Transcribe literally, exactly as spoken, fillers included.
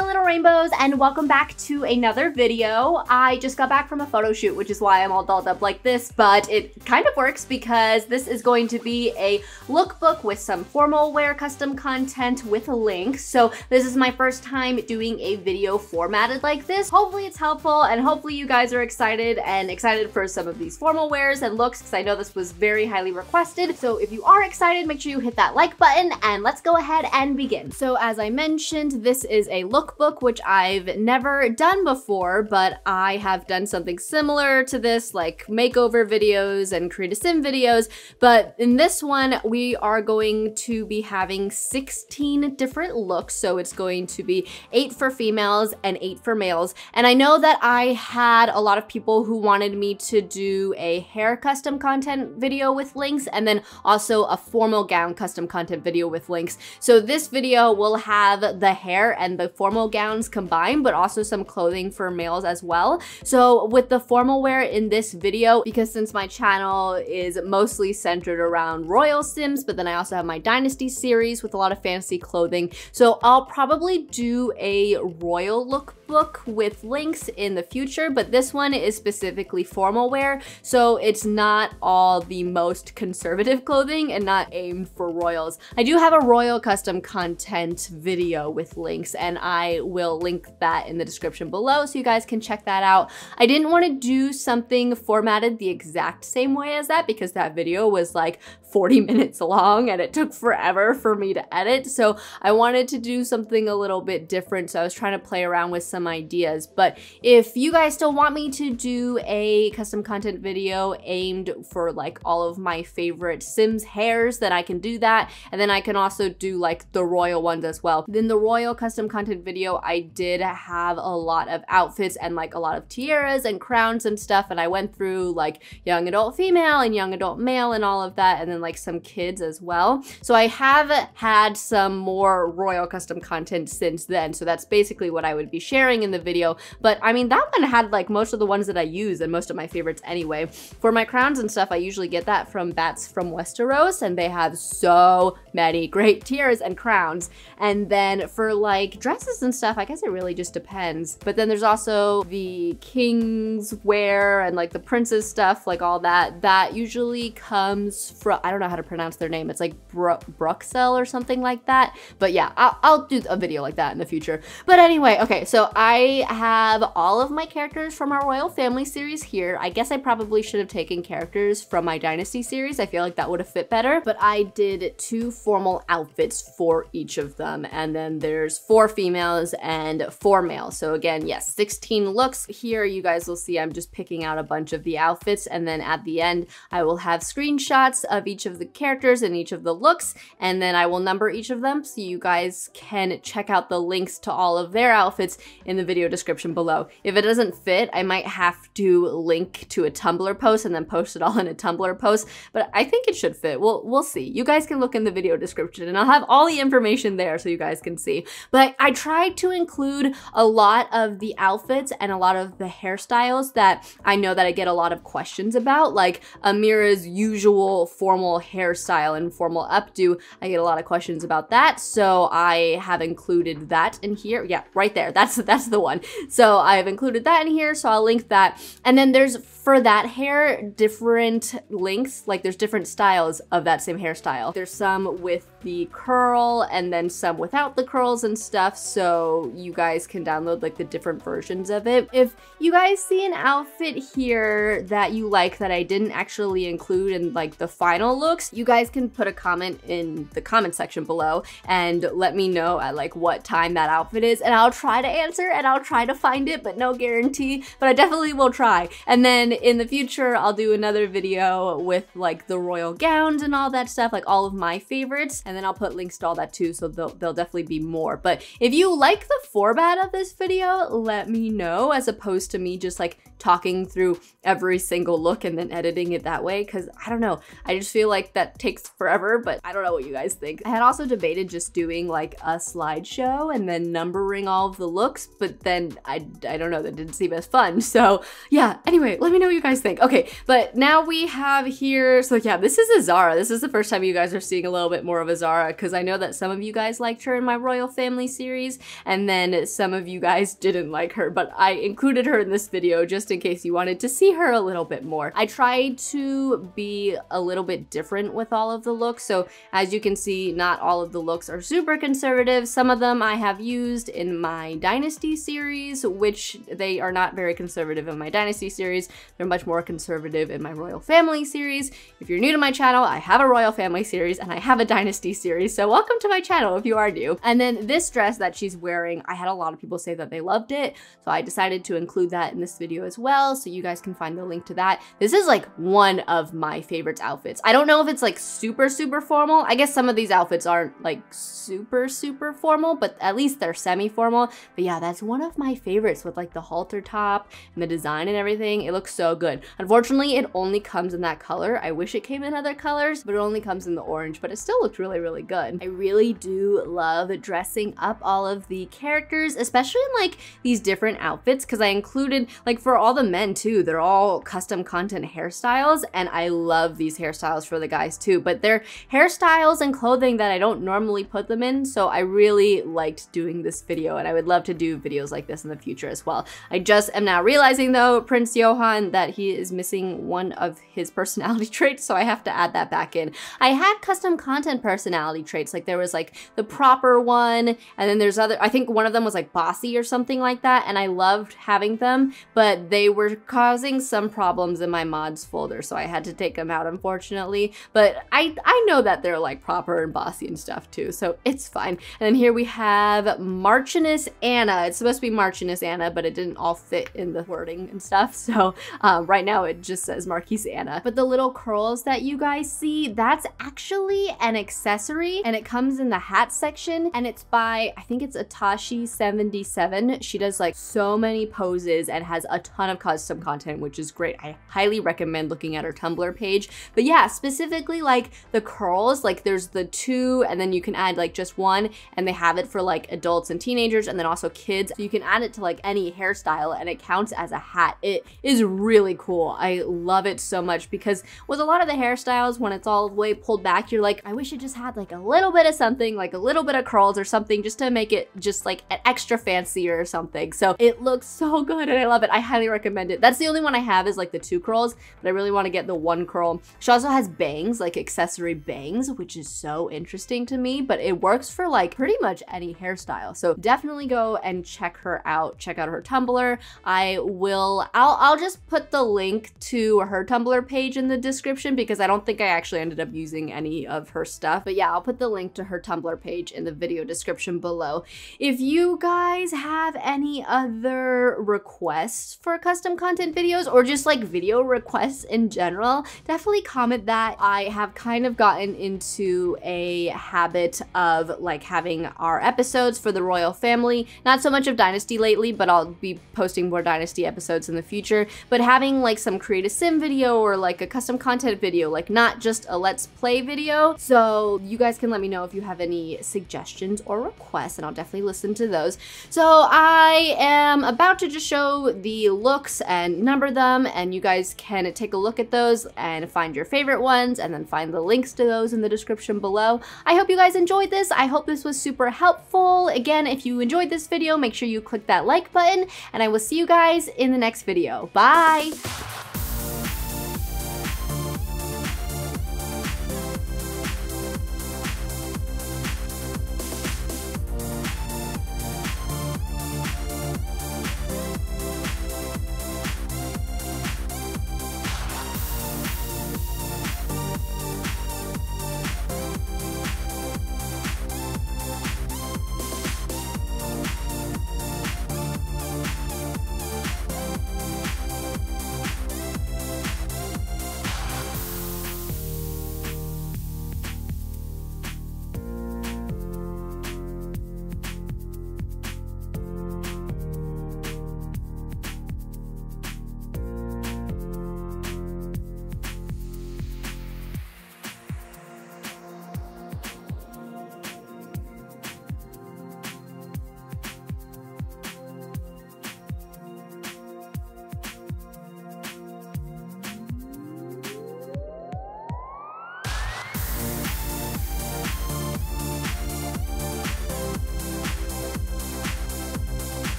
the Little Rainbows, and welcome back to another video. I just got back from a photo shoot, which is why I'm all dolled up like this, but it kind of works because this is going to be a lookbook with some formal wear custom content with a link. So this is my first time doing a video formatted like this. Hopefully it's helpful, and hopefully you guys are excited and excited for some of these formal wears and looks, because I know this was very highly requested. So if you are excited, make sure you hit that like button, and let's go ahead and begin. So as I mentioned, this is a lookbook, which I've never done before, but I have done something similar to this, like makeover videos and create a sim videos. But in this one, we are going to be having sixteen different looks. So it's going to be eight for females and eight for males. And I know that I had a lot of people who wanted me to do a hair custom content video with links, and then also a formal gown custom content video with links. So this video will have the hair and the formal gowns combined, but also some clothing for males as well. So with the formal wear in this video, because since my channel is mostly centered around royal sims, but then I also have my dynasty series with a lot of fantasy clothing, so I'll probably do a royal lookbook with links in the future, but this one is specifically formal wear, so it's not all the most conservative clothing and not aimed for royals. I do have a royal custom content video with links, and I will link that in the description below so you guys can check that out. I didn't want to do something formatted the exact same way as that because that video was like forty minutes long and it took forever for me to edit. So I wanted to do something a little bit different. So I was trying to play around with some ideas, but if you guys still want me to do a custom content video aimed for like all of my favorite Sims hairs, then I can do that. And then I can also do like the royal ones as well. Then the royal custom content video, I did have a lot of outfits and like a lot of tiaras and crowns and stuff. And I went through like young adult female and young adult male and all of that. And then like some kids as well. So I have had some more royal custom content since then. So that's basically what I would be sharing in the video. But I mean, that one had like most of the ones that I use and most of my favorites anyway. For my crowns and stuff, I usually get that from Bats from Westeros, and they have so many great tiaras and crowns. And then for like dresses and stuff, I guess it really just depends. But then there's also the king's wear and like the prince's stuff, like all that. That usually comes from, I don't know how to pronounce their name. It's like Bru Bruxelles or something like that. But yeah, I'll, I'll do a video like that in the future. But anyway, okay, so I have all of my characters from our royal family series here. I guess I probably should have taken characters from my dynasty series. I feel like that would have fit better, but I did two formal outfits for each of them. And then there's four females and four males. So again, yes, sixteen looks here. You guys will see I'm just picking out a bunch of the outfits. And then at the end, I will have screenshots of each of the characters and each of the looks. And then I will number each of them so you guys can check out the links to all of their outfits in the video description below. If it doesn't fit, I might have to link to a Tumblr post and then post it all in a Tumblr post, but I think it should fit. We'll, we'll see. You guys can look in the video description and I'll have all the information there so you guys can see. But I tried to include a lot of the outfits and a lot of the hairstyles that I know that I get a lot of questions about, like Amira's usual formal hairstyle and formal updo. I get a lot of questions about that, so I have included that in here. Yeah, right there. That's, that's the one. So I have included that in here, so I'll link that. And then there's, for that hair, different links, like there's different styles of that same hairstyle. There's some with the curl and then some without the curls and stuff, so you guys can download like the different versions of it. If you guys see an outfit here that you like that I didn't actually include in like the final looks, you guys can put a comment in the comment section below and let me know at like what time that outfit is, and I'll try to answer and I'll try to find it, but no guarantee, but I definitely will try. And then in the future, I'll do another video with like the royal gowns and all that stuff, like all of my favorites. And then I'll put links to all that too, so there'll, there'll definitely be more. But if you like the format of this video, let me know, as opposed to me just like talking through every single look and then editing it that way. Cause I don't know, I just feel like that takes forever, but I don't know what you guys think. I had also debated just doing like a slideshow and then numbering all of the looks, but then I, I don't know, that didn't seem as fun. So yeah, anyway, let me know what you guys think. Okay, but now we have here, so yeah, this is a Zara. This is the first time you guys are seeing a little bit more of a Zara, because I know that some of you guys liked her in my Royal Family series, and then some of you guys didn't like her, but I included her in this video just in case you wanted to see her a little bit more. I tried to be a little bit different with all of the looks, so as you can see, not all of the looks are super conservative. Some of them I have used in my Dynasty series, which they are not very conservative in my Dynasty series. They're much more conservative in my Royal Family series. If you're new to my channel, I have a Royal Family series and I have a Dynasty series, so welcome to my channel if you are new. And then this dress that she's wearing, I had a lot of people say that they loved it, so I decided to include that in this video as well, so you guys can find the link to that. This is like one of my favorites outfits. I don't know if it's like super, super formal. I guess some of these outfits aren't like super, super formal, but at least they're semi-formal. But yeah, that's one of my favorites with like the halter top and the design and everything. It looks so good. Unfortunately, it only comes in that color. I wish it came in other colors, but it only comes in the orange, but it still looked really, really good. I really do love dressing up all of the characters, especially in like these different outfits, because I included, like for all the men too, they're all custom content hairstyles, and I love these hairstyles for the guys too, but they're hairstyles and clothing that I don't normally put them in, so I really liked doing this video, and I would love to do videos like this in the future as well. I just am now realizing though, Prince Johan, that he is missing one of his personality traits, so I have to add that back in. I had custom content personality traits, like there was like the proper one, and then there's other, I think one of them was like bossy or something like that, and I loved having them, but they were causing some problems in my mods folder, so I had to take them out unfortunately, but I, I know that they're like proper and bossy and stuff too, so it's fine. And then here we have Marchioness Anna. It's supposed to be Marchioness Anna, but it didn't all fit in the wording and stuff, so um, right now it just says Marquise Anna. But the little curls that you guys see, that's actually an accessory, and it comes in the hat section, and it's by, I think it's Atashi seventy-seven. She does like so many poses and has a ton of custom content, which is great. I highly recommend looking at her Tumblr page. But yeah, specifically like the curls, like there's the two, and then you can add like just one, and they have it for like adults and teenagers, and then also kids. So you can add it to like any hairstyle, and it counts as a hat. It is really cool. I love it so much, because with a lot of the hairstyles, when it's all the way pulled back, you're like, I wish it just had like a little bit of something, like a little bit of curls or something, just to make it just like an extra fancier or something. So it looks so good and I love it. I highly recommend it. That's the only one I have, is like the two curls, but I really want to get the one curl. She also has bangs, like accessory bangs, which is so interesting to me, but it works for like pretty much any hairstyle. So definitely go and check her out. Check out her Tumblr. I will, I'll, I'll just put the link to her Tumblr page in the description, because I don't think I actually ended up using any of her stuff. But yeah, I'll put the link to her Tumblr page in the video description below. If you guys have any other requests for custom content videos, or just like video requests in general, definitely comment that. I have kind of gotten into a habit of like having our episodes for the Royal Family, not so much of Dynasty lately, but I'll be posting more Dynasty episodes in the future, but having like some create a sim video or like a custom content video, like not just a let's play video. So you guys can let me know if you have any suggestions or requests, and I'll definitely listen to those. So I am about to just show the looks and number them, and you guys can take a look at those and find your favorite ones, and then find the links to those in the description below. I hope you guys enjoyed this. I hope this was super helpful. Again, if you enjoyed this video, make sure you click that like button, and I will see you guys in the next video. Bye!